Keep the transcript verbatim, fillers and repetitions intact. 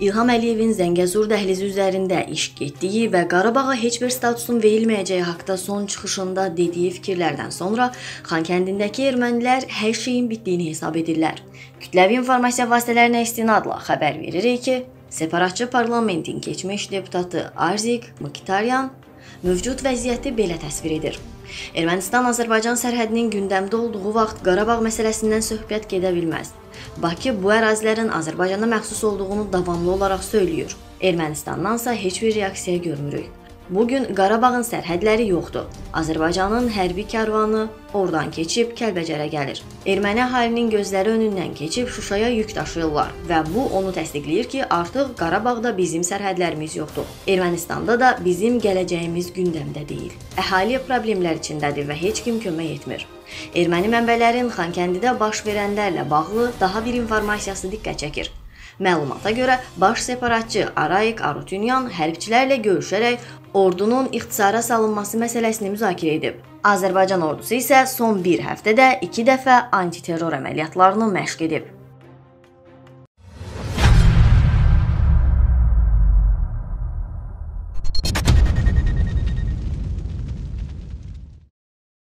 İlham Əliyevin Zəngəzur dəhlizi üzərində iş getdiyi və Qarabağa heç bir statusun verilməyəcəyi haqda son çıxışında dediyi fikirlərdən sonra Xankəndindəki ermənilər hər şeyin bitdiyini hesab edirlər. Kütləvi informasiya vasitələrinə istinadla xəbər veririk ki, separatçı parlamentin keçmiş deputatı Arzik Mkhitaryan mövcud vəziyyəti belə təsvir edir. Ermənistan-Azərbaycan sərhədinin gündəmdə olduğu vaxt Qarabağ məsələsindən söhbət gedə bilməz. Bakı bu ərazilərin Azərbaycana məxsus olduğunu davamlı olaraq söylüyor. Ermənistandansa heç bir reaksiya görmürük. Bugün Qarabağın sərhədləri yoxdur. Azərbaycanın hərbi karvanı oradan keçib Kəlbəcərə gəlir. Erməni əhalinin gözləri önündən keçib Şuşaya yük daşıyırlar və bu onu təsdiqləyir ki, artıq Qarabağda bizim sərhədlərimiz yoxdur. Ermənistanda da bizim gələcəyimiz gündəmdə deyil. Əhali problemlər içindədir və heç kim kömək etmir. Erməni mənbələrin Xankəndidə baş verənlərlə bağlı daha bir informasiyası diqqət çəkir. Məlumata görə, baş separatçı Araik Arutyunyan hərbçilərlə görüşərək ordunun ixtisara salınması məsələsini müzakirə edib. Azərbaycan ordusu isə son bir həftədə iki dəfə antiterror əməliyyatlarını məşq edib.